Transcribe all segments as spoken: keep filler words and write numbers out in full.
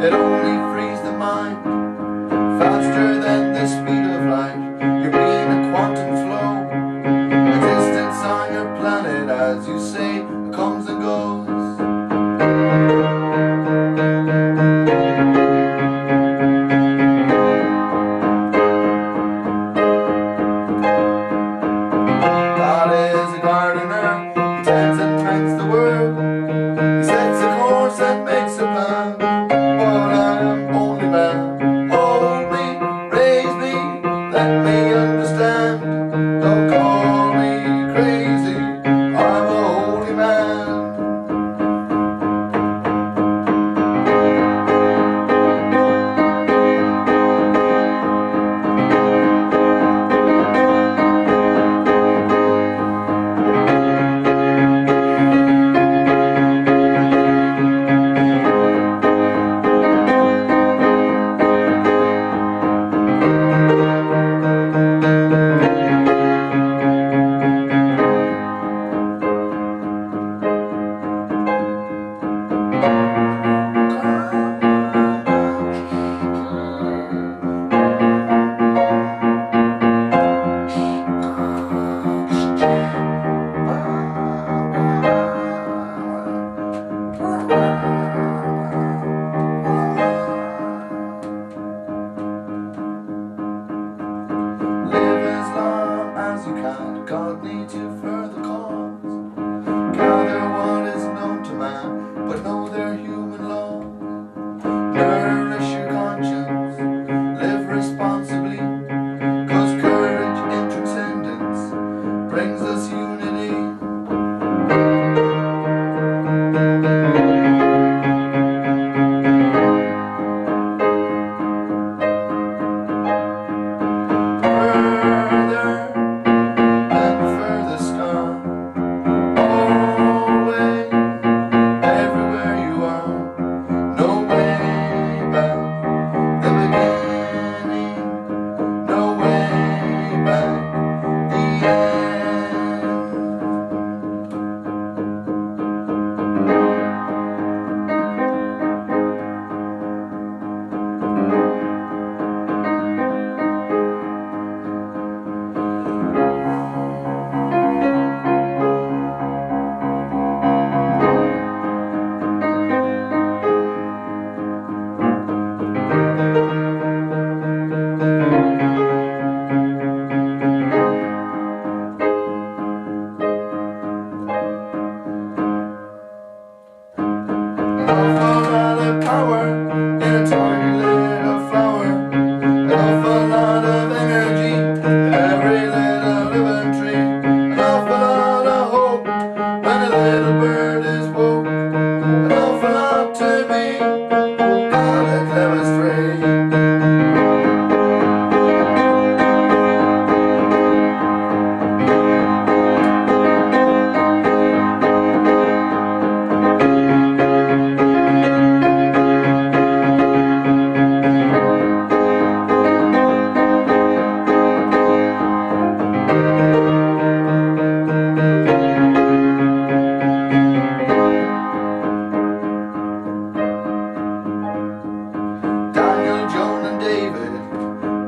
It only frees the mind faster than the speed of light. You mean a quantum flow, a distance on your planet, as you say, comes and goes. God is a gardener, he tends and plants the world. He sets a course and makes a plan. But I am only man. Hold me, raise me, let me understand. Don't call me crazy, I'm a holy God needs you for the cause. Gather what is known to man, but know their human law. Nourish your conscience, live responsibly, cause courage in transcendence brings us unity.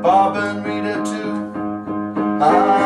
Bob and Rita too. I